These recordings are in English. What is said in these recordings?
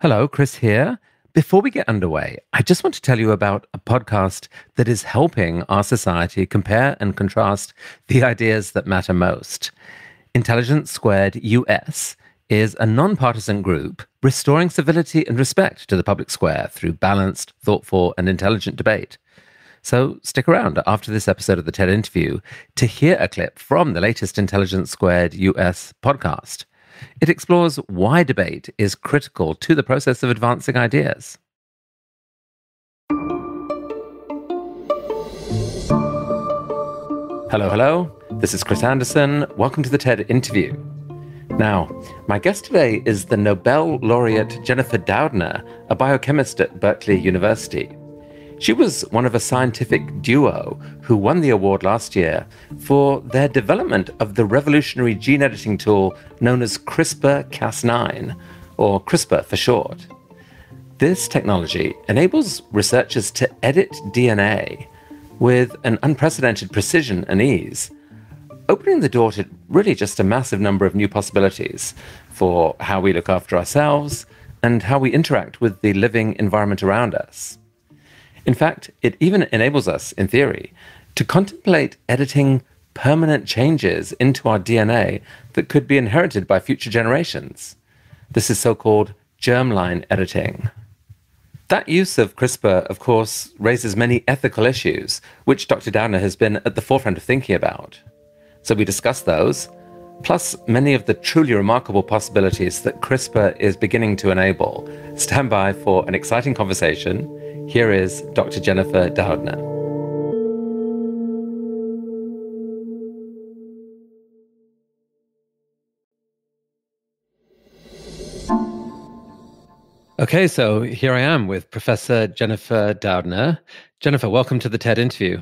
Hello, Chris here. Before we get underway, I just want to tell you about a podcast that is helping our society compare and contrast the ideas that matter most. Intelligence Squared US is a nonpartisan group restoring civility and respect to the public square through balanced, thoughtful, and intelligent debate. So stick around after this episode of the TED interview to hear a clip from the latest Intelligence Squared US podcast. It explores why debate is critical to the process of advancing ideas. Hello, hello. This is Chris Anderson. Welcome to the TED interview. Now, my guest today is the Nobel laureate Jennifer Doudna, a biochemist at Berkeley University. She was one of a scientific duo who won the award last year for their development of the revolutionary gene editing tool known as CRISPR-Cas9, or CRISPR for short. This technology enables researchers to edit DNA with an unprecedented precision and ease, opening the door to really just a massive number of new possibilities for how we look after ourselves and how we interact with the living environment around us. In fact, it even enables us, in theory, to contemplate editing permanent changes into our DNA that could be inherited by future generations. This is so-called germline editing. That use of CRISPR, of course, raises many ethical issues, which Dr. Doudna has been at the forefront of thinking about. So we discuss those, plus many of the truly remarkable possibilities that CRISPR is beginning to enable. Stand by for an exciting conversation. Here is Dr. Jennifer Doudna. Okay, so here I am with Professor Jennifer Doudna. Jennifer, welcome to the TED interview.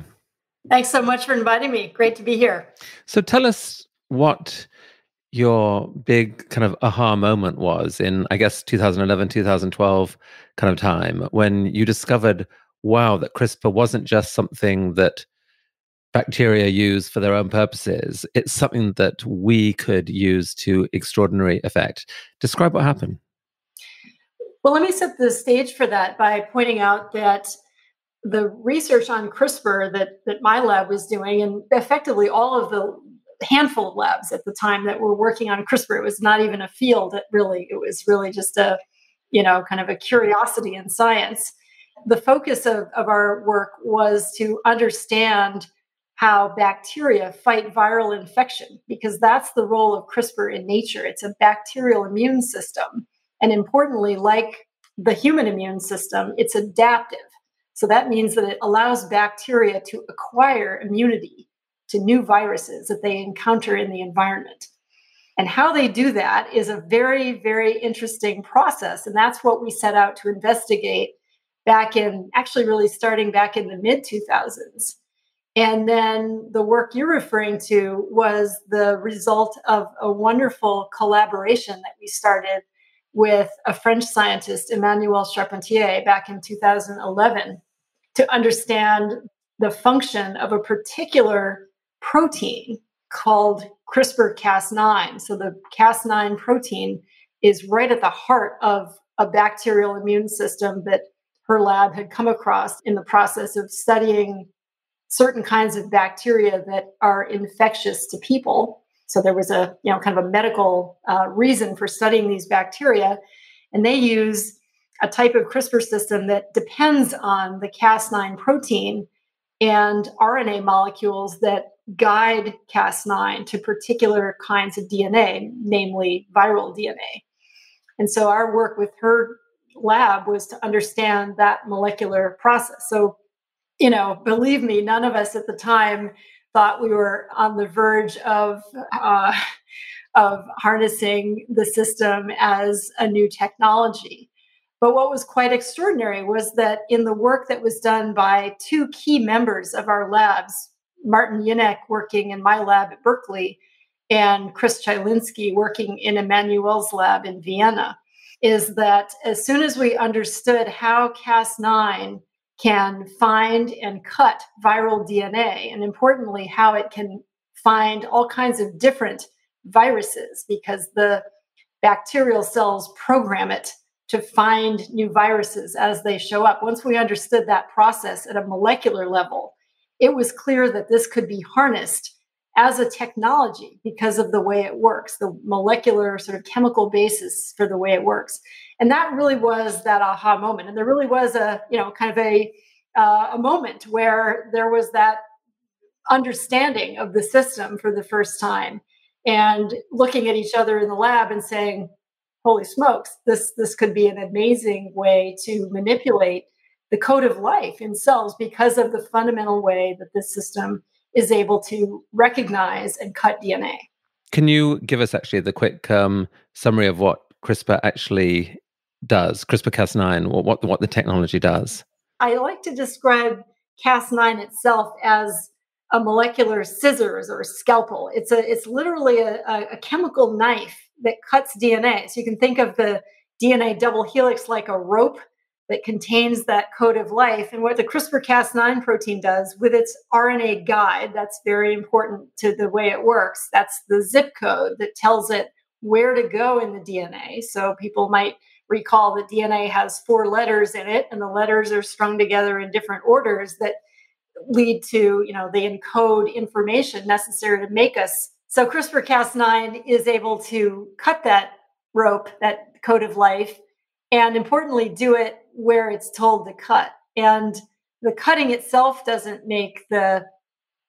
Thanks so much for inviting me. Great to be here. So tell us what your big kind of aha moment was in, I guess, 2011, 2012 kind of time when you discovered, wow, that CRISPR wasn't just something that bacteria use for their own purposes. It's something that we could use to extraordinary effect. Describe what happened. Well, let me set the stage for that by pointing out that the research on CRISPR that my lab was doing, and effectively all of the handful of labs at the time that were working on CRISPR. It was not even a field. It was really just a, kind of a curiosity in science. The focus of our work was to understand how bacteria fight viral infection, because that's the role of CRISPR in nature. It's a bacterial immune system. And importantly, like the human immune system, it's adaptive. So that means that it allows bacteria to acquire immunity to new viruses that they encounter in the environment. And how they do that is a very, very interesting process. And that's what we set out to investigate back in, actually really starting back in the mid-2000s. And then the work you're referring to was the result of a wonderful collaboration that we started with a French scientist, Emmanuel Charpentier, back in 2011 to understand the function of a particular protein called CRISPR-Cas9. So the Cas9 protein is right at the heart of a bacterial immune system that her lab had come across in the process of studying certain kinds of bacteria that are infectious to people. So there was a, kind of a medical reason for studying these bacteria. And they use a type of CRISPR system that depends on the Cas9 protein and RNA molecules that guide Cas9 to particular kinds of DNA, namely viral DNA. And so our work with her lab was to understand that molecular process. So, believe me, none of us at the time thought we were on the verge of harnessing the system as a new technology. But what was quite extraordinary was that in the work that was done by two key members of our labs, Martin Yennek working in my lab at Berkeley and Chris Chylinski working in Emmanuel's lab in Vienna, is that as soon as we understood how Cas9 can find and cut viral DNA, and importantly, how it can find all kinds of different viruses because the bacterial cells program it to find new viruses as they show up. Once we understood that process at a molecular level, it was clear that this could be harnessed as a technology because of the way it works, the molecular sort of chemical basis for the way it works. And that really was that aha moment. And there really was a, you know, kind of a moment where there was that understanding of the system for the first time and looking at each other in the lab and saying, holy smokes, this could be an amazing way to manipulate the code of life in cells because of the fundamental way that this system is able to recognize and cut DNA. Can you give us actually the quick summary of what CRISPR actually does, CRISPR-Cas9, or what the technology does? I like to describe Cas9 itself as a molecular scissors or scalpel. It's literally a chemical knife that cuts DNA. So you can think of the DNA double helix like a rope that contains that code of life. And what the CRISPR-Cas9 protein does with its RNA guide, that's very important to the way it works. That's the zip code that tells it where to go in the DNA. So people might recall that DNA has 4 letters in it, and the letters are strung together in different orders that lead to, you know, they encode information necessary to make us. So CRISPR-Cas9 is able to cut that rope, that code of life, and importantly, do it where it's told to cut. And the cutting itself doesn't make the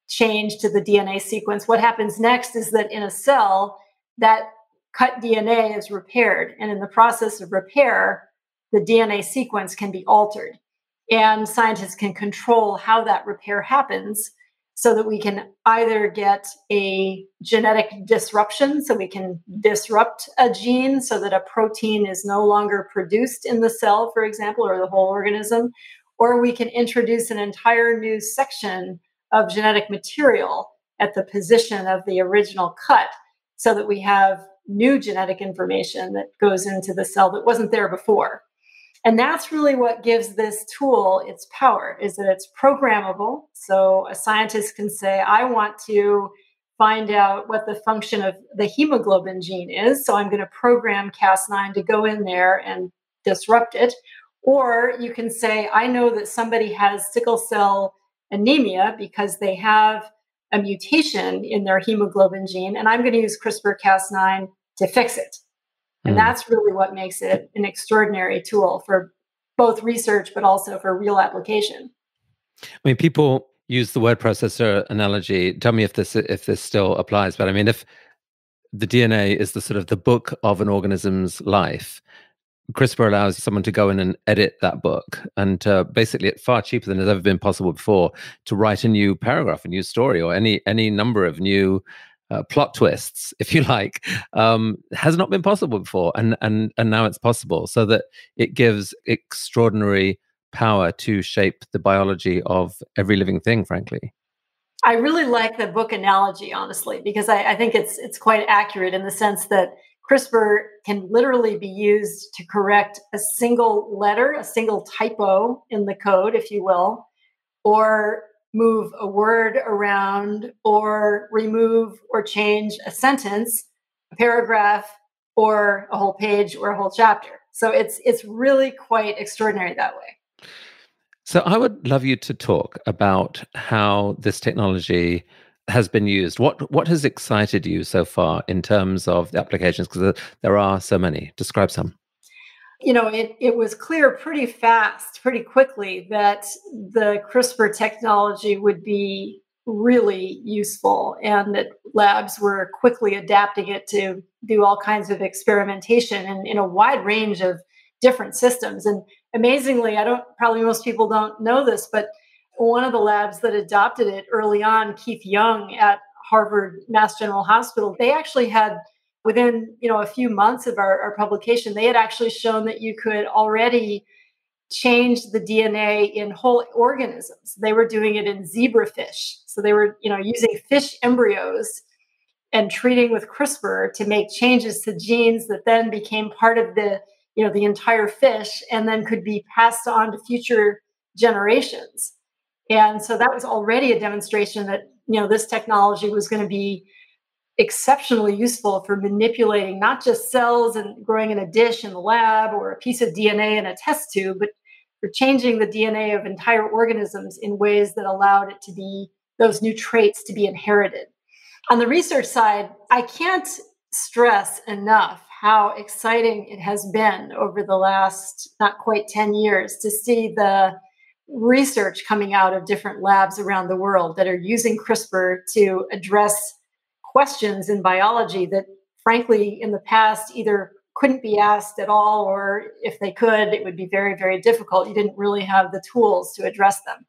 change to the DNA sequence. What happens next is that in a cell, that cut DNA is repaired. And in the process of repair, the DNA sequence can be altered. And scientists can control how that repair happens so that we can either get a genetic disruption, so we can disrupt a gene so that a protein is no longer produced in the cell, for example, or the whole organism, or we can introduce an entire new section of genetic material at the position of the original cut so that we have new genetic information that goes into the cell that wasn't there before. And that's really what gives this tool its power, is that it's programmable. So a scientist can say, I want to find out what the function of the hemoglobin gene is, so I'm going to program Cas9 to go in there and disrupt it. Or you can say, I know that somebody has sickle cell anemia because they have a mutation in their hemoglobin gene, and I'm going to use CRISPR-Cas9 to fix it. And that's really what makes it an extraordinary tool for both research, but also for real application. I mean, people use the word processor analogy. Tell me if this still applies. But I mean, if the DNA is the sort of the book of an organism's life, CRISPR allows someone to go in and edit that book. And basically, it's far cheaper than it's ever been possible before to write a new paragraph, a new story, or any number of new plot twists, if you like, has not been possible before, and now it's possible. So that it gives extraordinary power to shape the biology of every living thing, frankly. I really like the book analogy, honestly, because I think it's quite accurate in the sense that CRISPR can literally be used to correct a single letter, a single typo in the code, if you will, or move a word around, or remove or change a sentence, a paragraph, or a whole page, or a whole chapter. So it's really quite extraordinary that way. So I would love you to talk about how this technology has been used. What has excited you so far in terms of the applications? Because there are so many. Describe some. You know, it was clear pretty fast, pretty quickly, that the CRISPR technology would be really useful and that labs were quickly adapting it to do all kinds of experimentation in a wide range of different systems. And amazingly, probably most people don't know this, but one of the labs that adopted it early on, Keith Young at Harvard Mass General Hospital, they actually had, within, you know, a few months of our publication, they had actually shown that you could already change the DNA in whole organisms. They were doing it in zebrafish. So they were, you know, using fish embryos and treating with CRISPR to make changes to genes that then became part of the, you know, the entire fish and then could be passed on to future generations. And so that was already a demonstration that, you know, this technology was going to be exceptionally useful for manipulating not just cells and growing in a dish in the lab or a piece of DNA in a test tube, but for changing the DNA of entire organisms in ways that allowed it to be those new traits to be inherited. On the research side, I can't stress enough how exciting it has been over the last not quite 10 years to see the research coming out of different labs around the world that are using CRISPR to address questions in biology that, frankly, in the past either couldn't be asked at all, or if they could, it would be very, very difficult. You didn't really have the tools to address them.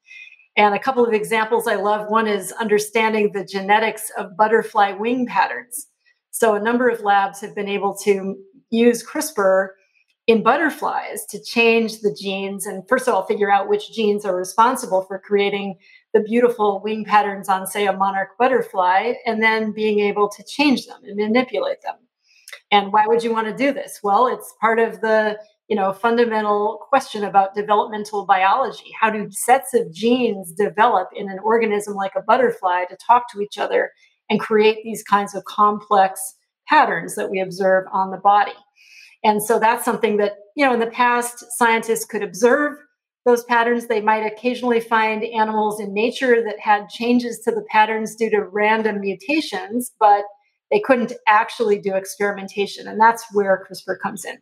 And a couple of examples I love. One is understanding the genetics of butterfly wing patterns. So a number of labs have been able to use CRISPR in butterflies to change the genes and, first of all, figure out which genes are responsible for creating the beautiful wing patterns on, say, a monarch butterfly, and then being able to change them and manipulate them. And why would you want to do this? Well, it's part of the, fundamental question about developmental biology. How do sets of genes develop in an organism like a butterfly to talk to each other and create these kinds of complex patterns that we observe on the body? And so that's something that, in the past, scientists could observe those patterns. They might occasionally find animals in nature that had changes to the patterns due to random mutations, but they couldn't actually do experimentation. And that's where CRISPR comes in.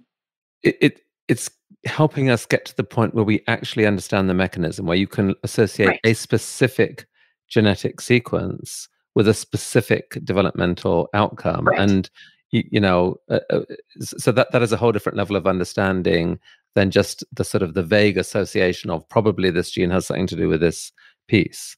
It's helping us get to the point where we actually understand the mechanism, where you can associate a specific genetic sequence with a specific developmental outcome. Right. And, so that is a whole different level of understanding than just the sort of the vague association of probably this gene has something to do with this piece.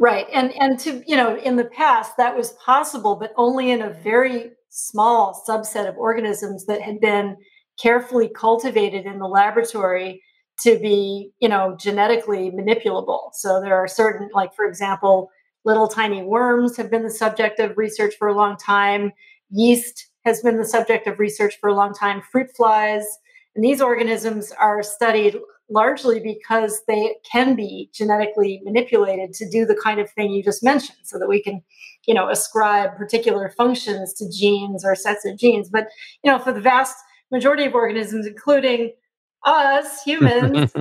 Right. And to, in the past, that was possible, but only in a very small subset of organisms that had been carefully cultivated in the laboratory to be, genetically manipulable. So there are certain, like, for example, little tiny worms have been the subject of research for a long time. Yeast has been the subject of research for a long time. Fruit flies. And these organisms are studied largely because they can be genetically manipulated to do the kind of thing you just mentioned, so that we can, ascribe particular functions to genes or sets of genes. But, for the vast majority of organisms, including us humans,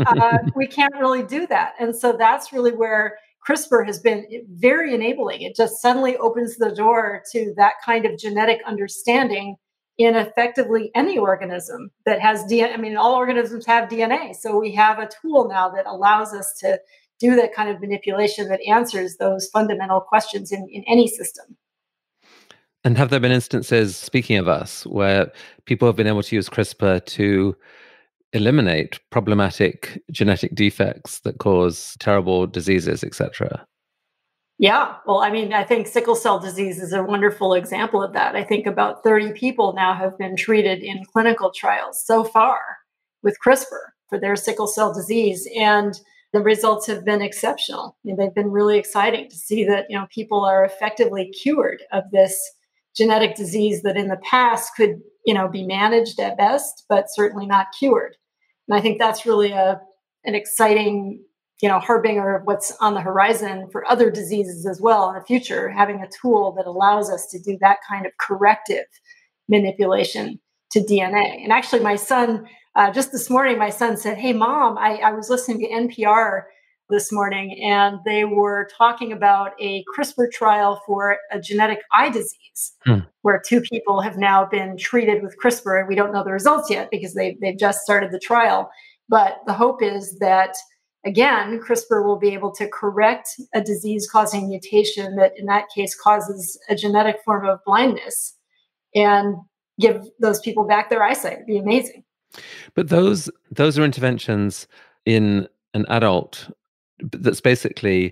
we can't really do that. And so that's really where CRISPR has been very enabling. It just suddenly opens the door to that kind of genetic understanding in effectively any organism that has DNA. I mean, all organisms have DNA. So we have a tool now that allows us to do that kind of manipulation that answers those fundamental questions in any system. And have there been instances, speaking of us, where people have been able to use CRISPR to eliminate problematic genetic defects that cause terrible diseases, etc.? Yeah, well, I mean, I think sickle cell disease is a wonderful example of that. I think about 30 people now have been treated in clinical trials so far with CRISPR for their sickle cell disease, and the results have been exceptional. I mean, they've been really exciting to see that, people are effectively cured of this genetic disease that in the past could, be managed at best, but certainly not cured. And I think that's really an exciting harbinger of what's on the horizon for other diseases as well in the future, having a tool that allows us to do that kind of corrective manipulation to DNA. And actually, my son, just this morning, my son said, "Hey, Mom, I was listening to NPR this morning, and they were talking about a CRISPR trial for a genetic eye disease where two people have now been treated with CRISPR, and we don't know the results yet because they've just started the trial. But the hope is that, again, CRISPR will be able to correct a disease-causing mutation that in that case causes a genetic form of blindness and give those people back their eyesight. It'd be amazing." But those are interventions in an adult that's basically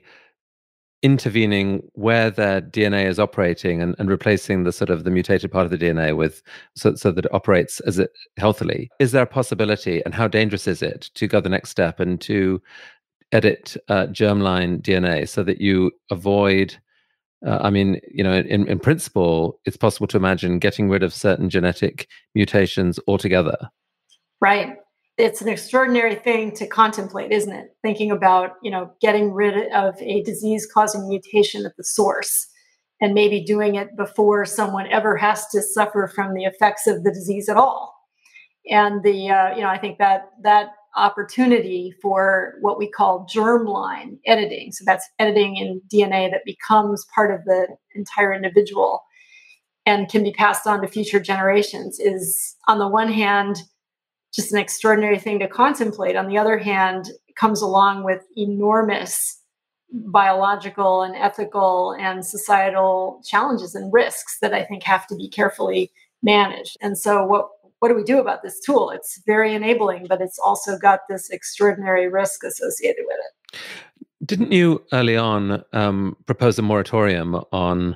intervening where their DNA is operating and replacing the sort of the mutated part of the DNA with so that it operates as it healthily. Is there a possibility, and how dangerous is it, to go the next step and to edit germline DNA so that you avoid? I mean, in principle, it's possible to imagine getting rid of certain genetic mutations altogether. Right. It's an extraordinary thing to contemplate, isn't it? Thinking about, getting rid of a disease-causing mutation at the source and maybe doing it before someone ever has to suffer from the effects of the disease at all. And the, I think that opportunity for what we call germline editing, so that's editing in DNA that becomes part of the entire individual and can be passed on to future generations, is on the one hand just an extraordinary thing to contemplate. On the other hand, it comes along with enormous biological and ethical and societal challenges and risks that I think have to be carefully managed. And so what do we do about this tool? It's very enabling, but it's also got this extraordinary risk associated with it. Didn't you early on propose a moratorium on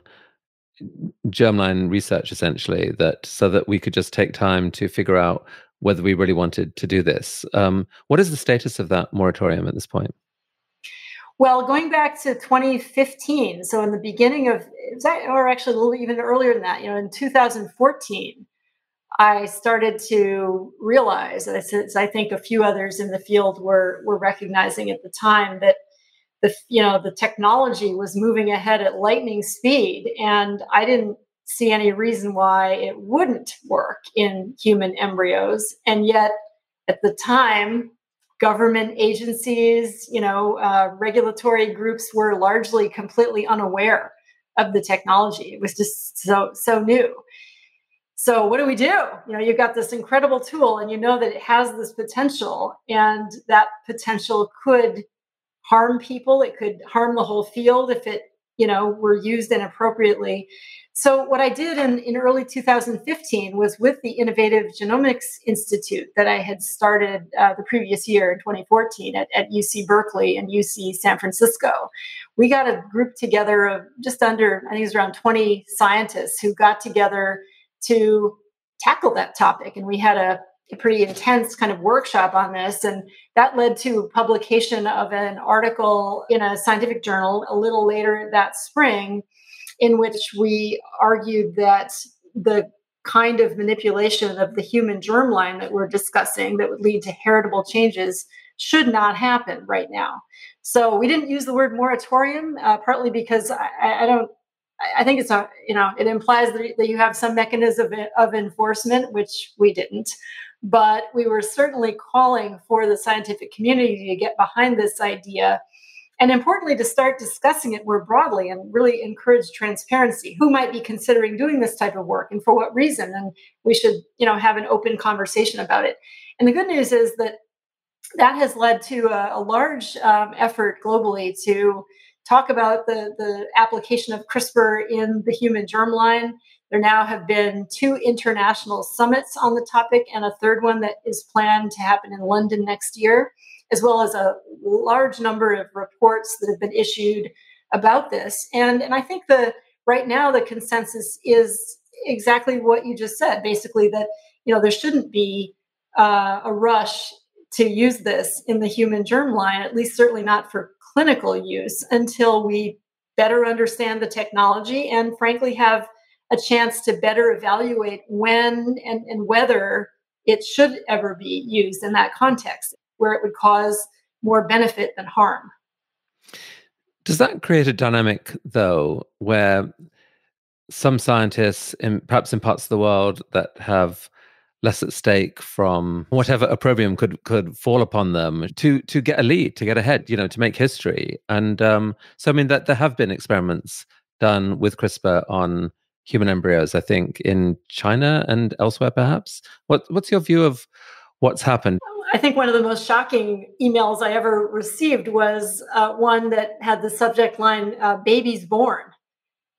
germline research, essentially, so that we could just take time to figure out whether we really wanted to do this? What is the status of that moratorium at this point? Well, going back to 2015, so in the beginning of, or actually a little even earlier than that, in 2014, I started to realize, as I think a few others in the field were recognizing at the time, that the technology was moving ahead at lightning speed, and I didn't see any reason why it wouldn't work in human embryos. And yet, at the time, government agencies, regulatory groups were largely completely unaware of the technology. It was just so new. So what do we do? You've got this incredible tool, and that it has this potential, and that potential could harm people. It could harm the whole field if it, were used inappropriately. So what I did in early 2015 was, with the Innovative Genomics Institute that I had started the previous year in 2014 at UC Berkeley and UC San Francisco, we got a group together of just under, I think it was around 20 scientists who got together to tackle that topic. And we had a pretty intense kind of workshop on this. And that led to publication of an article in a scientific journal a little later that spring, in which we argued that the kind of manipulation of the human germline that we're discussing that would lead to heritable changes should not happen right now. So we didn't use the word moratorium, partly because I think it's it implies that you have some mechanism of enforcement, which we didn't. But we were certainly calling for the scientific community to get behind this idea, and importantly, to start discussing it more broadly and really encourage transparency. Who might be considering doing this type of work, and for what reason? And we should, have an open conversation about it. And the good news is that has led to a large effort globally to talk about the application of CRISPR in the human germline. There now have been 2 international summits on the topic, and a third one that is planned to happen in London next year, as well as a large number of reports that have been issued about this. And I think right now the consensus is exactly what you just said, basically that there shouldn't be a rush to use this in the human germline, at least certainly not for clinical use, until we better understand the technology and frankly have a chance to better evaluate when and whether it should ever be used in that context where it would cause more benefit than harm. Does that create a dynamic, though, where some scientists, perhaps in parts of the world that have less at stake from whatever opprobrium could fall upon them, to get a lead, to get ahead, to make history? And so, I mean, that there have been experiments done with CRISPR on human embryos, I think, in China and elsewhere, perhaps. What's your view of what's happened? I think one of the most shocking emails I ever received was one that had the subject line, babies born.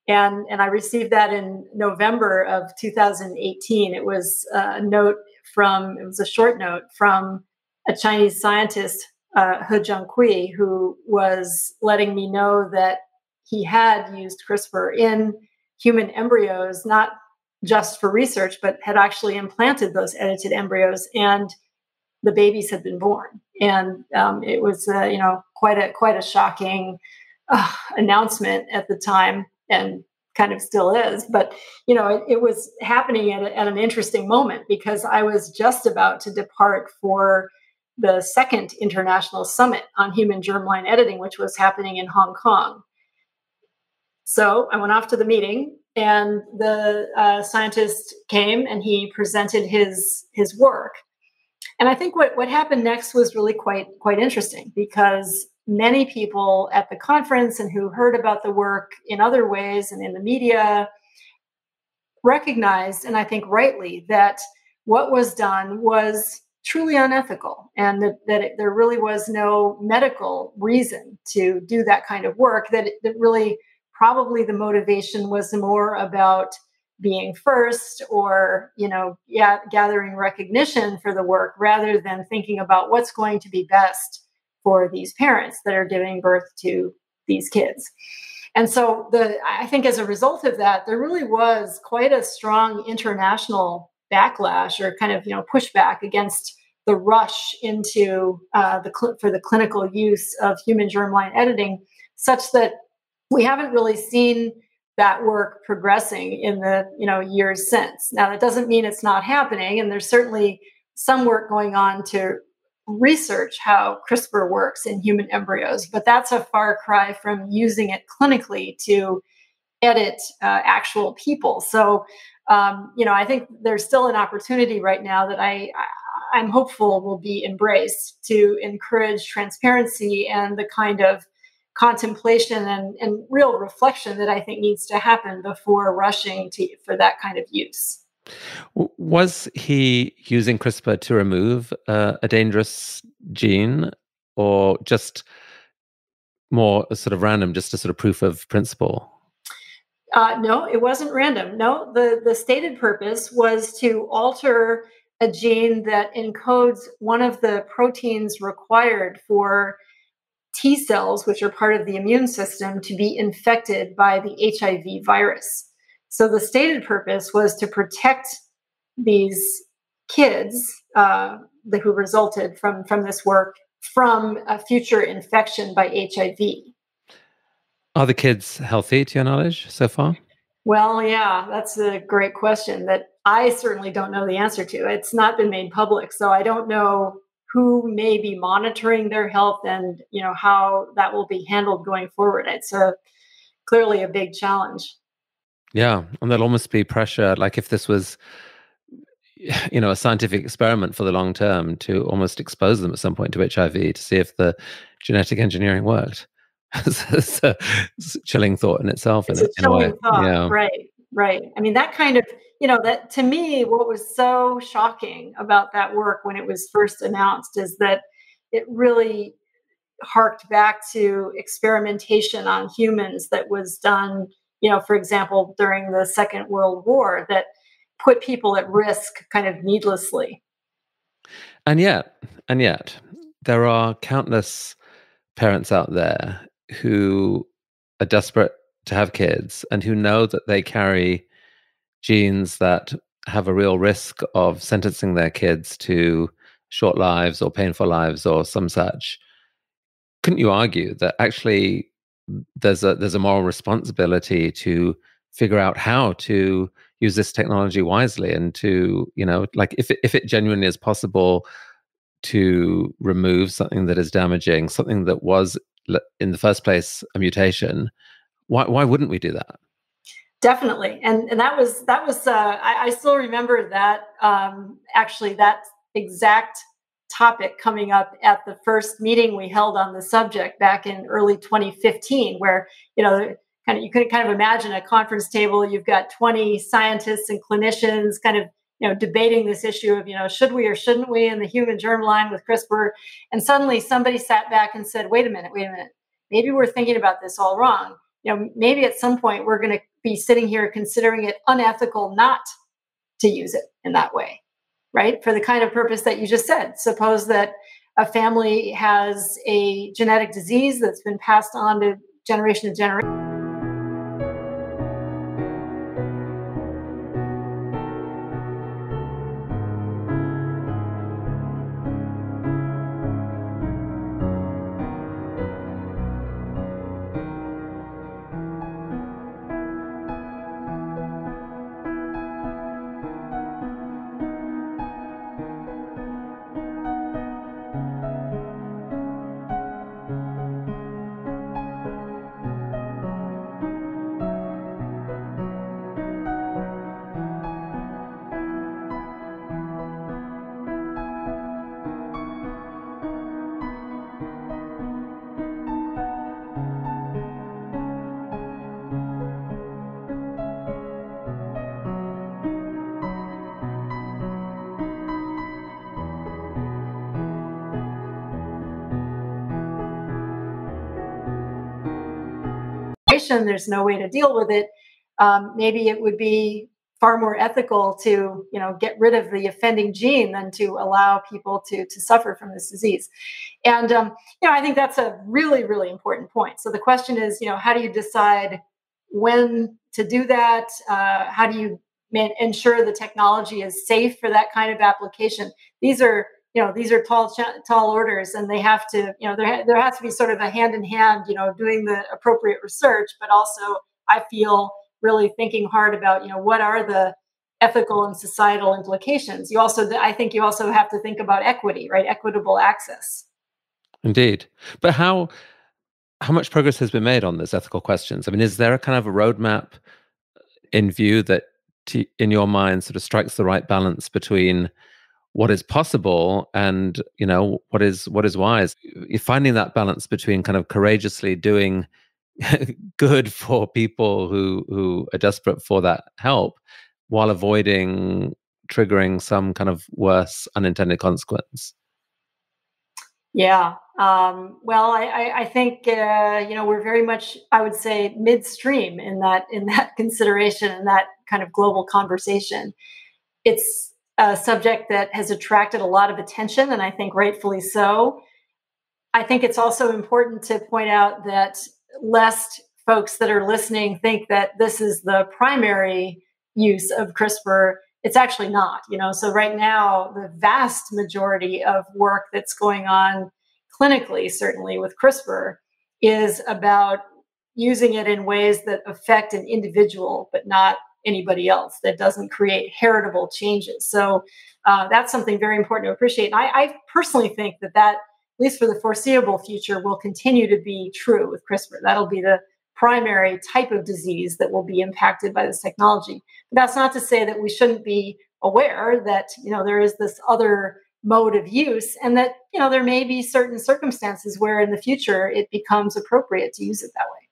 And I received that in November of 2018. It was a short note from a Chinese scientist, He Jiankui, who was letting me know that he had used CRISPR in human embryos, not just for research, but had actually implanted those edited embryos, and the babies had been born. And it was, quite a shocking announcement at the time. And kind of still is, but it was happening at an interesting moment, because I was just about to depart for the second international summit on human germline editing, which was happening in Hong Kong. So I went off to the meeting, and the scientist came and he presented his work. And I think what happened next was really quite interesting, because many people at the conference and who heard about the work in other ways and in the media recognized, and I think rightly, that what was done was truly unethical, and that there really was no medical reason to do that kind of work, that really probably the motivation was more about being first or, gathering recognition for the work rather than thinking about what's going to be best for these parents that are giving birth to these kids. And so I think as a result of that, there really was quite a strong international backlash or kind of, pushback against the rush into for the clinical use of human germline editing, such that we haven't really seen that work progressing in the years since. Now, that doesn't mean it's not happening, and there's certainly some work going on to research how CRISPR works in human embryos, but that's a far cry from using it clinically to edit actual people. So, I think there's still an opportunity right now that I'm hopeful will be embraced to encourage transparency and the kind of contemplation and real reflection that I think needs to happen before rushing for that kind of use. Was he using CRISPR to remove a dangerous gene, or just more sort of random, just a sort of proof of principle? No, it wasn't random. No, the stated purpose was to alter a gene that encodes one of the proteins required for T cells, which are part of the immune system, to be infected by the HIV virus. So the stated purpose was to protect these kids who resulted from this work from a future infection by HIV. Are the kids healthy, to your knowledge, so far? Well, yeah, that's a great question that I certainly don't know the answer to. It's not been made public, so I don't know who may be monitoring their health and how that will be handled going forward. It's clearly a big challenge. Yeah, and there'll almost be pressure, like if this was, a scientific experiment for the long term, to almost expose them at some point to HIV to see if the genetic engineering worked. It's a chilling thought in itself. It's a chilling thought, yeah. Right. I mean, that kind of, that to me, what was so shocking about that work when it was first announced is that it really harked back to experimentation on humans that was done, for example, during the Second World War, that put people at risk kind of needlessly. And yet, there are countless parents out there who are desperate to have kids and who know that they carry genes that have a real risk of sentencing their kids to short lives or painful lives or some such. Couldn't you argue that actually there's a moral responsibility to figure out how to use this technology wisely, and to, like if it genuinely is possible to remove something that is damaging, something that was in the first place a mutation, why wouldn't we do that? Definitely. And that was I still remember that actually that exact topic coming up at the first meeting we held on the subject back in early 2015, where, you could kind of imagine a conference table, you've got 20 scientists and clinicians kind of, debating this issue of, should we or shouldn't we in the human germline with CRISPR? And suddenly somebody sat back and said, wait a minute, maybe we're thinking about this all wrong. Maybe at some point we're going to be sitting here considering it unethical not to use it in that way. Right? For the kind of purpose that you just said. Suppose that a family has a genetic disease that's been passed on to generation to generation. population, there's no way to deal with it. Maybe it would be far more ethical to, you know, get rid of the offending gene than to allow people to suffer from this disease. And, you know, I think that's a really, really important point. So the question is, you know, how do you decide when to do that? How do you ensure the technology is safe for that kind of application? These are, you know, these are tall orders, and they have to, you know, there has to be sort of a hand in hand, you know, doing the appropriate research, but also I feel really thinking hard about, you know, what are the ethical and societal implications. You also, I think you also have to think about equity, right? Equitable access. Indeed. But how much progress has been made on those ethical questions? I mean, is there a kind of a roadmap in view that in your mind sort of strikes the right balance between what is possible and, you know, what is wise? You're finding that balance between kind of courageously doing good for people who are desperate for that help, while avoiding triggering some kind of worse unintended consequence. Yeah. Well, I think you know, we're very much, I would say, midstream in that consideration and that kind of global conversation. It's a subject that has attracted a lot of attention, and I think rightfully so. I think it's also important to point out that, lest folks that are listening think that this is the primary use of CRISPR, it's actually not. You know, so right now, the vast majority of work that's going on clinically, certainly with CRISPR, is about using it in ways that affect an individual, but not anybody else, that doesn't create heritable changes. So that's something very important to appreciate. And I personally think that at least for the foreseeable future, will continue to be true with CRISPR. That'll be the primary type of disease that will be impacted by this technology. But that's not to say that we shouldn't be aware that, you know, there is this other mode of use, and that, you know, there may be certain circumstances where in the future it becomes appropriate to use it that way.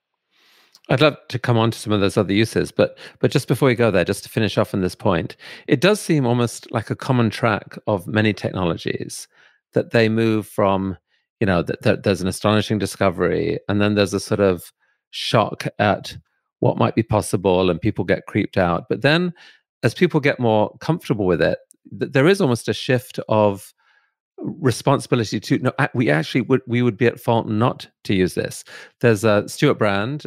I'd love to come on to some of those other uses, but just before we go there, just to finish off on this point, it does seem almost like a common track of many technologies, that they move from, you know, that there's an astonishing discovery, and then there's a sort of shock at what might be possible, and people get creeped out. But then, as people get more comfortable with it, there is almost a shift of responsibility to, no, we would be at fault not to use this. There's Stuart Brand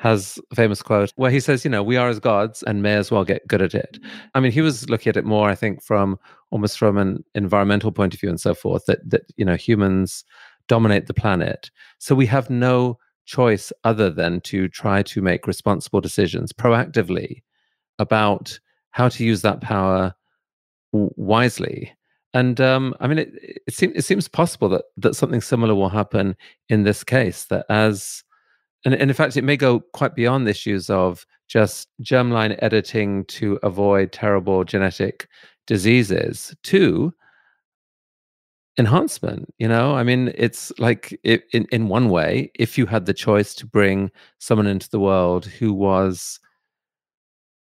has a famous quote where he says, you know, we are as gods and may as well get good at it. I mean, he was looking at it more, I think, from almost from an environmental point of view and so forth, that you know, humans dominate the planet. So we have no choice other than to try to make responsible decisions proactively about how to use that power wisely. And I mean, it seems possible that something similar will happen in this case, that as And in fact, it may go quite beyond issues of just germline editing to avoid terrible genetic diseases to enhancement. You know, I mean, it's like in one way, if you had the choice to bring someone into the world who was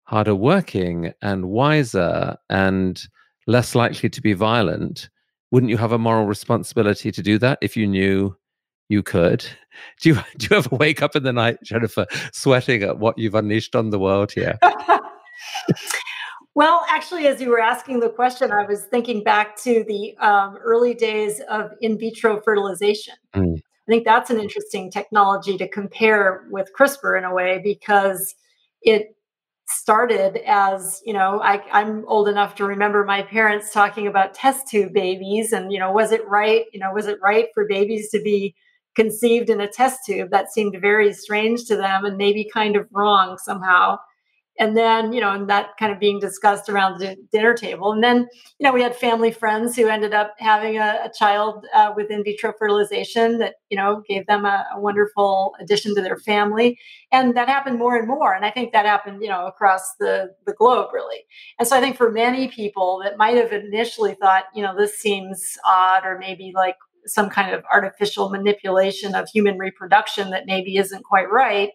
harder working and wiser and less likely to be violent, wouldn't you have a moral responsibility to do that if you knew you could? Do you ever wake up in the night, Jennifer, sweating at what you've unleashed on the world here? Well, actually, as you were asking the question, I was thinking back to the early days of in vitro fertilization. Mm. I think that's an interesting technology to compare with CRISPR in a way, because it started as, you know, I'm old enough to remember my parents talking about test tube babies and, you know, was it right for babies to be conceived in a test tube? That seemed very strange to them and maybe kind of wrong somehow. And then, you know, and that kind of being discussed around the dinner table. And then, you know, we had family friends who ended up having a child with in vitro fertilization that, you know, gave them a wonderful addition to their family. And that happened more and more. And I think that happened, you know, across the globe, really. And so I think for many people that might have initially thought, you know, this seems odd, or maybe like some kind of artificial manipulation of human reproduction that maybe isn't quite right,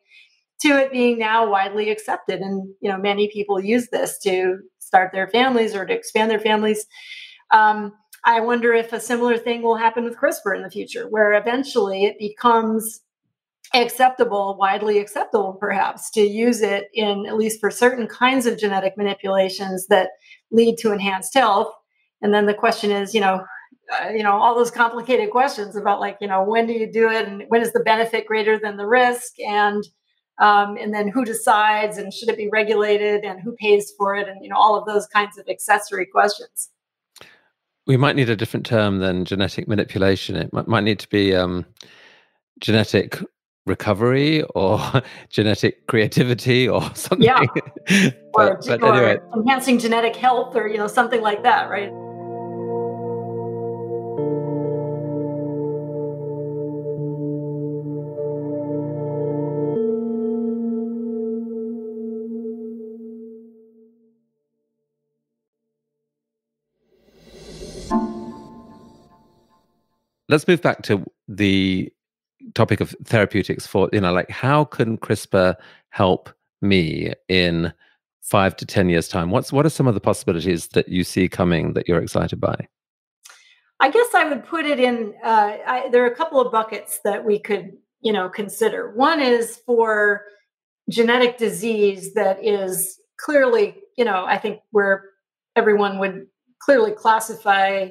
to it being now widely accepted. And, you know, many people use this to start their families or to expand their families. I wonder if a similar thing will happen with CRISPR in the future, where eventually it becomes acceptable, widely acceptable, perhaps, to use it in, at least for certain kinds of genetic manipulations that lead to enhanced health. And then the question is, all those complicated questions about when do you do it, and when is the benefit greater than the risk, and then who decides, and should it be regulated, and who pays for it, and all of those kinds of accessory questions. We might need a different term than genetic manipulation. It might need to be genetic recovery or genetic creativity or something. Yeah. but anyway, enhancing genetic health, or something like that, right? Let's move back to the topic of therapeutics for, how can CRISPR help me in 5 to 10 years' time? What are some of the possibilities that you see coming that you're excited by? I guess I would put it in, there are a couple of buckets that we could, consider. One is for genetic disease that is clearly, I think where everyone would clearly classify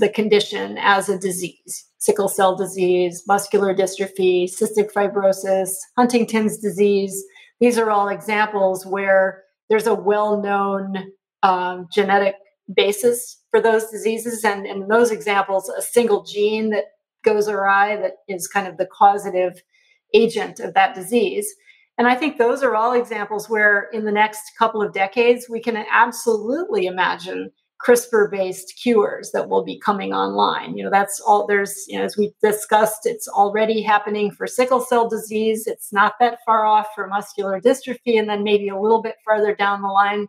the condition as a disease: sickle cell disease, muscular dystrophy, cystic fibrosis, Huntington's disease. These are all examples where there's a well-known genetic basis for those diseases. And in those examples, a single gene that goes awry that is kind of the causative agent of that disease. And I think those are all examples where in the next couple of decades, we can absolutely imagine CRISPR-based cures that will be coming online. That's all there's, as we discussed, it's already happening for sickle cell disease. It's not that far off for muscular dystrophy, and then maybe a little bit farther down the line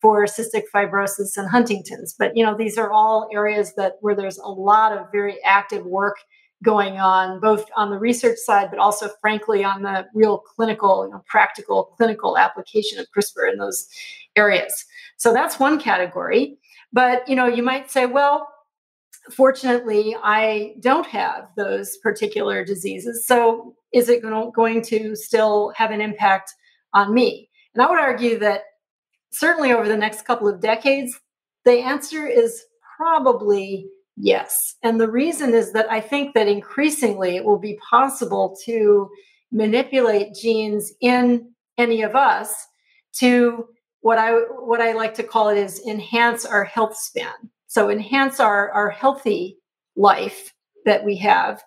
for cystic fibrosis and Huntington's. But, these are all areas where there's a lot of very active work going on, both on the research side, but also, frankly, on the real clinical, practical clinical application of CRISPR in those areas. So that's one category. But, you might say, well, fortunately, I don't have those particular diseases. So is it going to still have an impact on me? And I would argue that certainly over the next couple of decades, the answer is probably yes. And the reason is that I think that increasingly it will be possible to manipulate genes in any of us to what I like to call it is enhance our health span. So enhance our healthy life that we have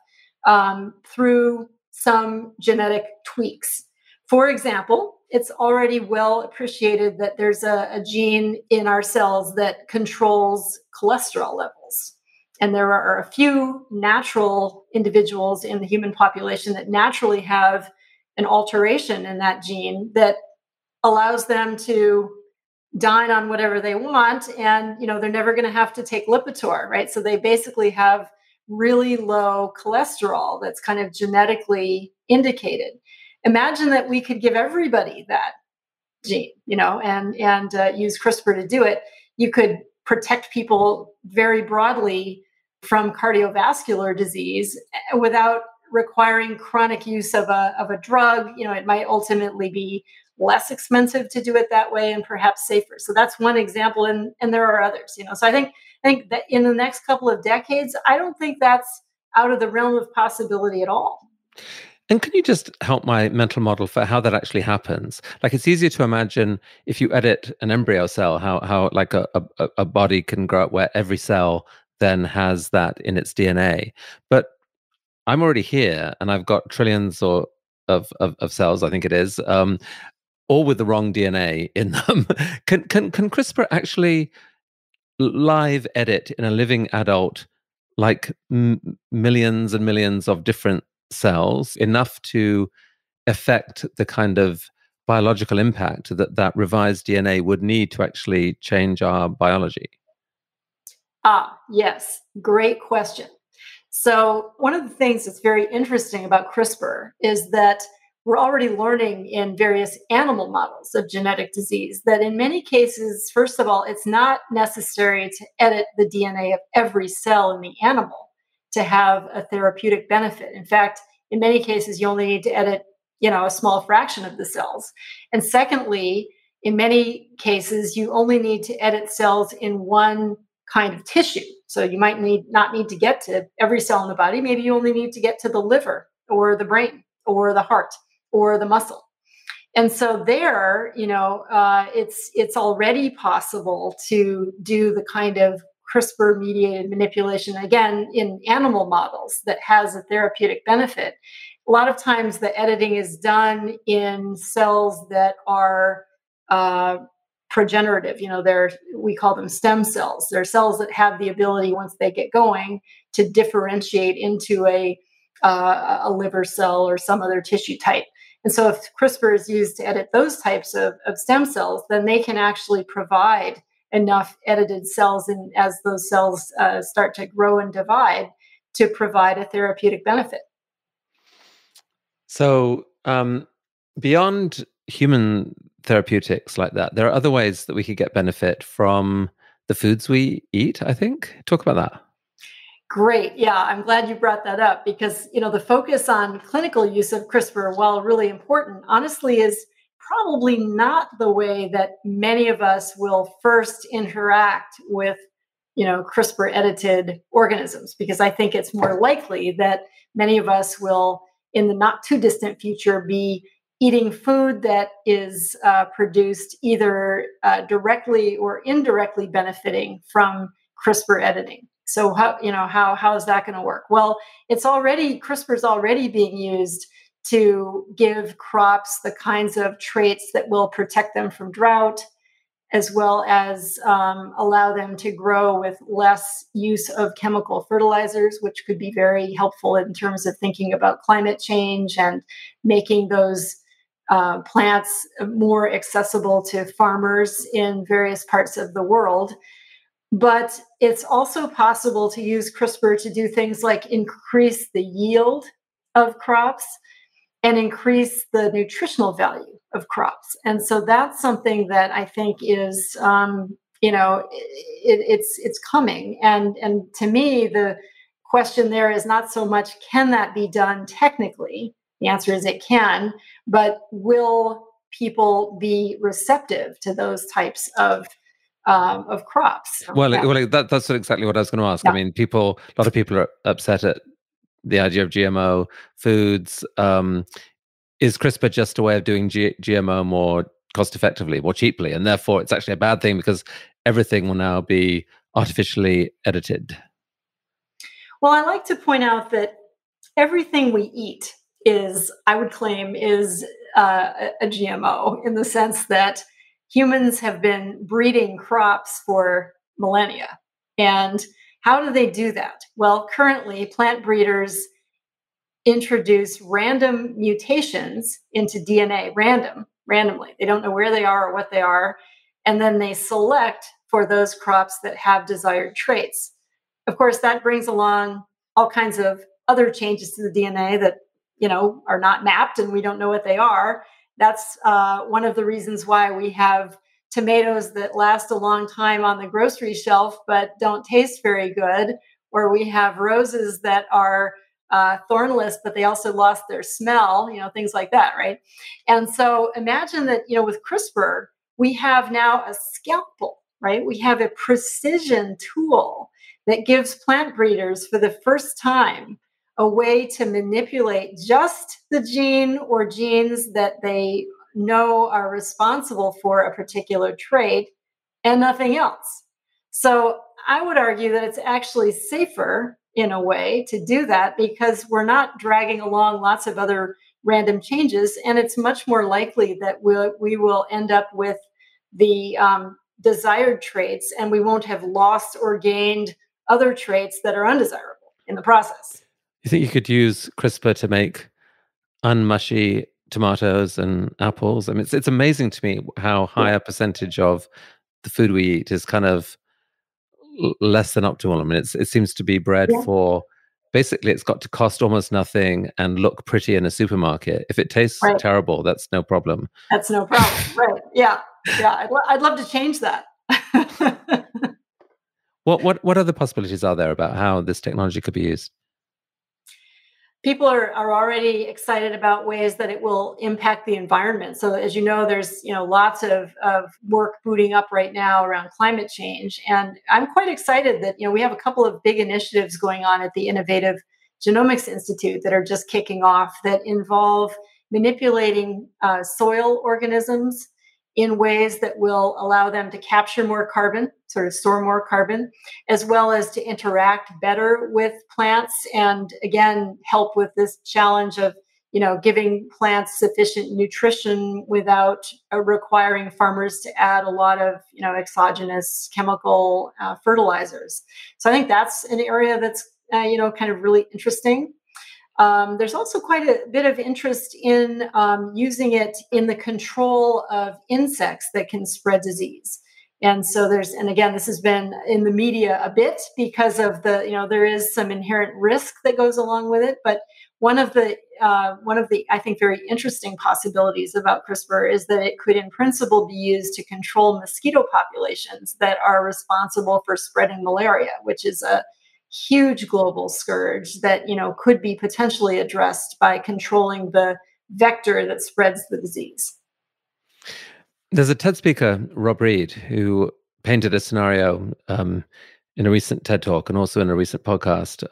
through some genetic tweaks. For example, it's already well appreciated that there's a gene in our cells that controls cholesterol levels. And there are a few natural individuals in the human population that naturally have an alteration in that gene that allows them to dine on whatever they want, and they're never going to have to take Lipitor, right? So they basically have really low cholesterol that's kind of genetically indicated. Imagine that we could give everybody that gene, and use CRISPR to do it. You could protect people very broadly from cardiovascular disease without requiring chronic use of a drug. It might ultimately be less expensive to do it that way and perhaps safer. So that's one example, and there are others, So I think that in the next couple of decades, I don't think that's out of the realm of possibility at all. And can you just help my mental model for how that actually happens? Like, it's easier to imagine if you edit an embryo cell, how like a body can grow up where every cell then has that in its DNA. But I'm already here and I've got trillions of cells, I think it is, all with the wrong DNA in them. Can CRISPR actually live edit in a living adult like millions and millions of different cells, enough to affect the kind of biological impact that revised DNA would need to actually change our biology? Yes, great question. So one of the things that's very interesting about CRISPR is that we're already learning in various animal models of genetic disease that in many cases, first of all, it's not necessary to edit the DNA of every cell in the animal to have a therapeutic benefit. In fact, in many cases, you only need to edit, you know, a small fraction of the cells. And secondly, in many cases, you only need to edit cells in one kind of tissue. So you might not need to get to every cell in the body. Maybe you only need to get to the liver or the brain or the heart or the muscle. And so there, you know, it's already possible to do the kind of CRISPR-mediated manipulation, again, in animal models that has a therapeutic benefit. A lot of times the editing is done in cells that are progenerative. You know, we call them stem cells. They're cells that have the ability, once they get going, to differentiate into a liver cell or some other tissue type. And so if CRISPR is used to edit those types of stem cells, then they can actually provide enough edited cells, and as those cells start to grow and divide, to provide a therapeutic benefit. So beyond human therapeutics like that, there are other ways that we could get benefit from the foods we eat, I think. Talk about that. Great. Yeah, I'm glad you brought that up, because, you know, the focus on clinical use of CRISPR, while really important, honestly, is probably not the way that many of us will first interact with, you know, CRISPR-edited organisms, because I think it's more likely that many of us will, in the not too distant future, be eating food that is produced either directly or indirectly benefiting from CRISPR editing. So how is that going to work? Well, it's already, CRISPR's already being used to give crops the kinds of traits that will protect them from drought, as well as allow them to grow with less use of chemical fertilizers, which could be very helpful in terms of thinking about climate change and making those plants more accessible to farmers in various parts of the world. But it's also possible to use CRISPR to do things like increase the yield of crops and increase the nutritional value of crops. And so that's something that I think is, you know, it's coming. And to me, the question there is not so much, can that be done technically? The answer is it can, but will people be receptive to those types of crops? Well, that's exactly what I was going to ask. Yeah. I mean, a lot of people are upset at the idea of GMO foods. Is CRISPR just a way of doing GMO more cost effectively, more cheaply? And therefore, it's actually a bad thing because everything will now be artificially edited. Well, I like to point out that everything we eat is, I would claim, is a GMO, in the sense that humans have been breeding crops for millennia. And how do they do that? Well, currently, plant breeders introduce random mutations into DNA, randomly. They don't know where they are or what they are. And then they select for those crops that have desired traits. Of course, that brings along all kinds of other changes to the DNA that, you know, are not mapped and we don't know what they are. That's one of the reasons why we have tomatoes that last a long time on the grocery shelf but don't taste very good, or we have roses that are thornless, but they also lost their smell, you know, things like that, right? And so imagine that, you know, with CRISPR, we have now a scalpel, right? We have a precision tool that gives plant breeders, for the first time, a way to manipulate just the gene or genes that they know are responsible for a particular trait and nothing else. So I would argue that it's actually safer in a way to do that, because we're not dragging along lots of other random changes, and it's much more likely that we will end up with the desired traits, and we won't have lost or gained other traits that are undesirable in the process. You think you could use CRISPR to make unmushy tomatoes and apples? I mean, it's amazing to me how high a percentage of the food we eat is kind of less than optimal. I mean, it seems to be bred for, basically, it's got to cost almost nothing and look pretty in a supermarket. If it tastes terrible, that's no problem. That's no problem, right? Yeah, yeah. I'd love to change that. What other possibilities are there about how this technology could be used? people are already excited about ways that it will impact the environment. So as you know, there's lots of work booting up right now around climate change. And I'm quite excited that we have a couple of big initiatives going on at the Innovative Genomics Institute that are just kicking off that involve manipulating soil organisms in ways that will allow them to capture more carbon, sort of store more carbon, as well as to interact better with plants and, again, help with this challenge of, giving plants sufficient nutrition without requiring farmers to add a lot of, exogenous chemical fertilizers. So I think that's an area that's, kind of really interesting. There's also quite a bit of interest in using it in the control of insects that can spread disease. And so there's, and again, this has been in the media a bit because of the, there is some inherent risk that goes along with it. But one of the I think, very interesting possibilities about CRISPR is that it could, in principle, be used to control mosquito populations that are responsible for spreading malaria, which is a huge global scourge that, could be potentially addressed by controlling the vector that spreads the disease. There's a TED speaker, Rob Reed, who painted a scenario in a recent TED Talk and also in a recent podcast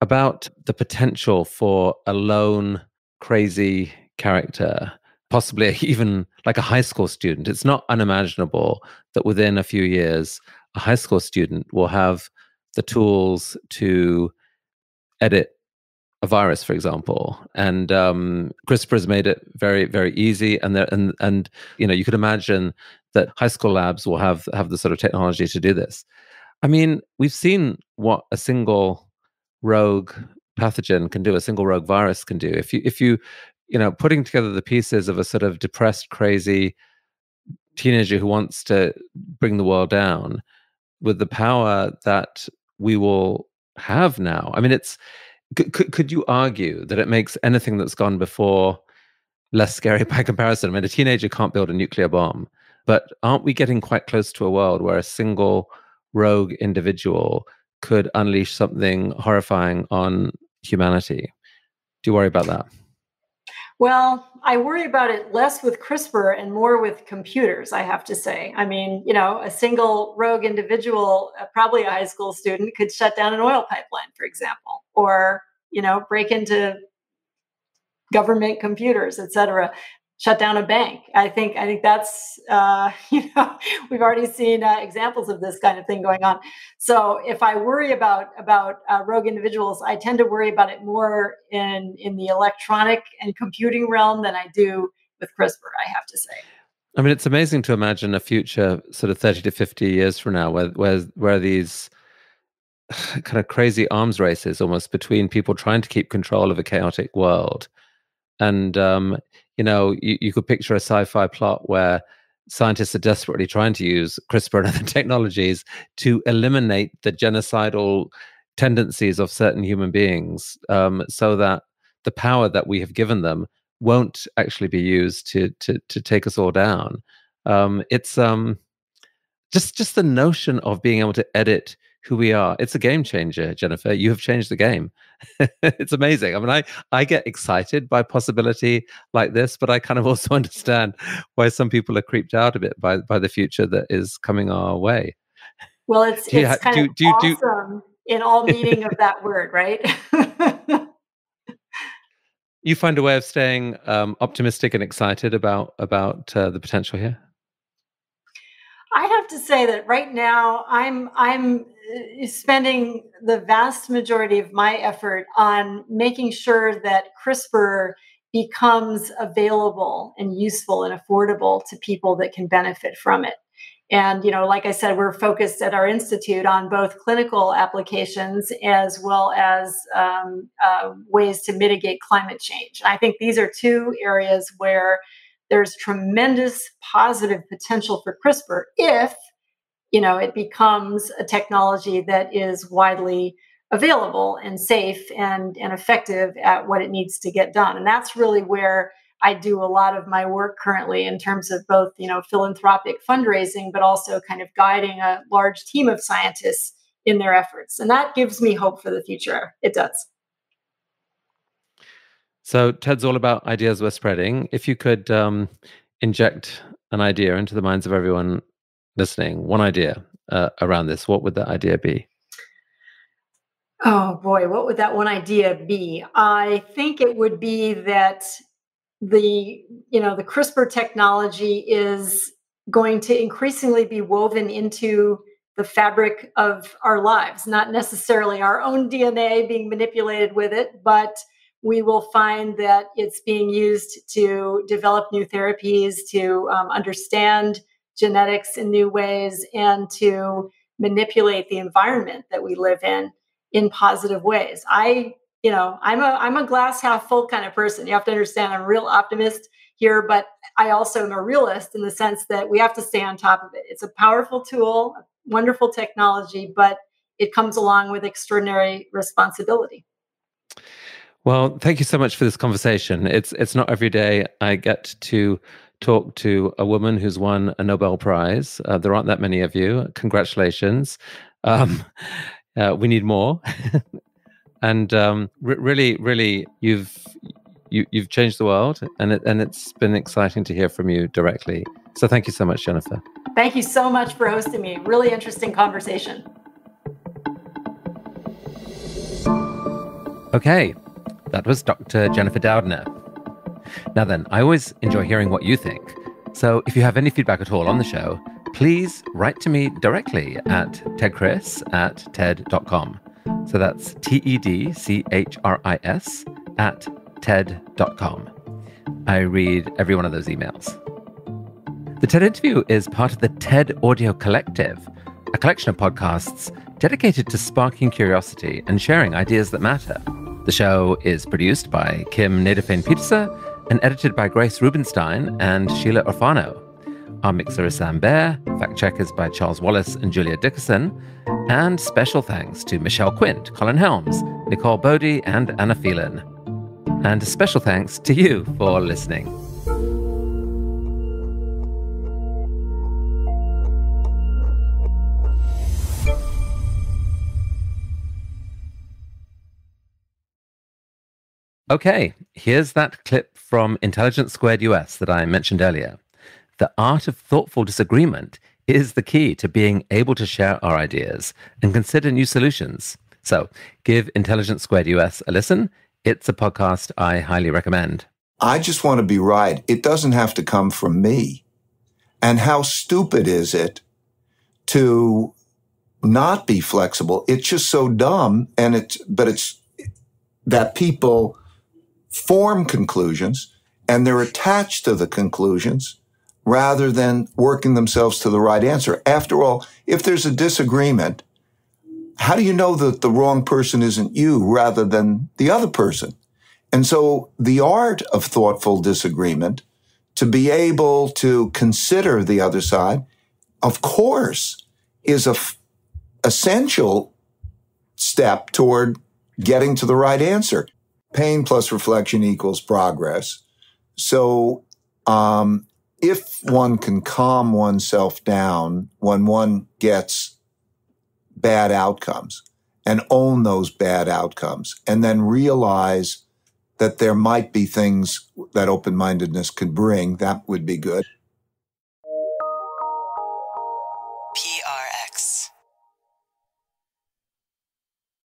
about the potential for a lone, crazy character, possibly even like a high school student. It's not unimaginable that within a few years, a high school student will have the tools to edit a virus, for example, and CRISPR has made it very, very easy. And you could imagine that high school labs will have the sort of technology to do this. I mean, we've seen what a single rogue pathogen can do, a single rogue virus can do. If you putting together the pieces of a sort of depressed, crazy teenager who wants to bring the world down, with the power that we will have now. I mean, could you argue that it makes anything that's gone before less scary by comparison? I mean, a teenager can't build a nuclear bomb, but aren't we getting quite close to a world where a single rogue individual could unleash something horrifying on humanity? Do you worry about that? Well, I worry about it less with CRISPR and more with computers, I have to say. I mean, a single rogue individual, probably a high school student, could shut down an oil pipeline, for example, or, break into government computers, et cetera, shut down a bank. I think that's, we've already seen examples of this kind of thing going on. So if I worry about rogue individuals, I tend to worry about it more in the electronic and computing realm than I do with CRISPR, I have to say. I mean, it's amazing to imagine a future sort of 30 to 50 years from now where these kind of crazy arms races almost between people trying to keep control of a chaotic world. And, you could picture a sci-fi plot where scientists are desperately trying to use CRISPR and other technologies to eliminate the genocidal tendencies of certain human beings so that the power that we have given them won't actually be used to take us all down. It's just the notion of being able to edit who we are. It's a game changer, Jennifer. You have changed the game. It's amazing. I mean, I get excited by possibility like this, but I kind of also understand why some people are creeped out a bit by the future that is coming our way. Well, it's kind of awesome in all meaning of that word, right? You find a way of staying optimistic and excited about the potential here? I have to say that right now I'm spending the vast majority of my effort on making sure that CRISPR becomes available and useful and affordable to people that can benefit from it. And, like I said, we're focused at our institute on both clinical applications as well as ways to mitigate climate change. I think these are two areas where there's tremendous positive potential for CRISPR if it becomes a technology that is widely available and safe and effective at what it needs to get done. And that's really where I do a lot of my work currently in terms of both, philanthropic fundraising, but also kind of guiding a large team of scientists in their efforts. And that gives me hope for the future. It does. So TED's all about ideas we're spreading. If you could inject an idea into the minds of everyone listening, one idea around this, what would that idea be? Oh boy, what would that one idea be? I think it would be that the CRISPR technology is going to increasingly be woven into the fabric of our lives, not necessarily our own DNA being manipulated with it, but we will find that it's being used to develop new therapies, to understand genetics in new ways, and to manipulate the environment that we live in positive ways. I'm a glass half full kind of person. You have to understand I'm a real optimist here, but I also am a realist in the sense that we have to stay on top of it. It's a powerful tool, wonderful technology, but it comes along with extraordinary responsibility. Well, thank you so much for this conversation. It's not every day I get to talk to a woman who's won a Nobel Prize. There aren't that many of you. Congratulations. We need more. And really, you've changed the world, and it's been exciting to hear from you directly. So thank you so much, Jennifer. Thank you so much for hosting me. Really interesting conversation. Okay, that was Dr. Jennifer Doudna. Now then, I always enjoy hearing what you think. So if you have any feedback at all on the show, please write to me directly at tedchris@ted.com. So that's TEDCHRIS@TED.com. I read every one of those emails. The TED Interview is part of the TED Audio Collective, a collection of podcasts dedicated to sparking curiosity and sharing ideas that matter. The show is produced by Kim Nadafane-Peterser and edited by Grace Rubenstein and Sheila Orfano. Our mixer is Sam Baer, fact checkers by Charles Wallace and Julia Dickerson, and special thanks to Michelle Quint, Colin Helms, Nicole Bodie, and Anna Phelan. And a special thanks to you for listening. Okay, here's that clip from Intelligence Squared US that I mentioned earlier. The art of thoughtful disagreement is the key to being able to share our ideas and consider new solutions. So give Intelligence Squared US a listen. It's a podcast I highly recommend. I just want to be right. It doesn't have to come from me. And how stupid is it to not be flexible? It's just so dumb, and it's that people form conclusions and they're attached to the conclusions, rather than working themselves to the right answer. After all, if there's a disagreement, how do you know that the wrong person isn't you rather than the other person? And so the art of thoughtful disagreement, to be able to consider the other side, of course, is an essential step toward getting to the right answer. Pain plus reflection equals progress. So, if one can calm oneself down when one gets bad outcomes and own those bad outcomes, and then realize that there might be things that open-mindedness could bring, that would be good.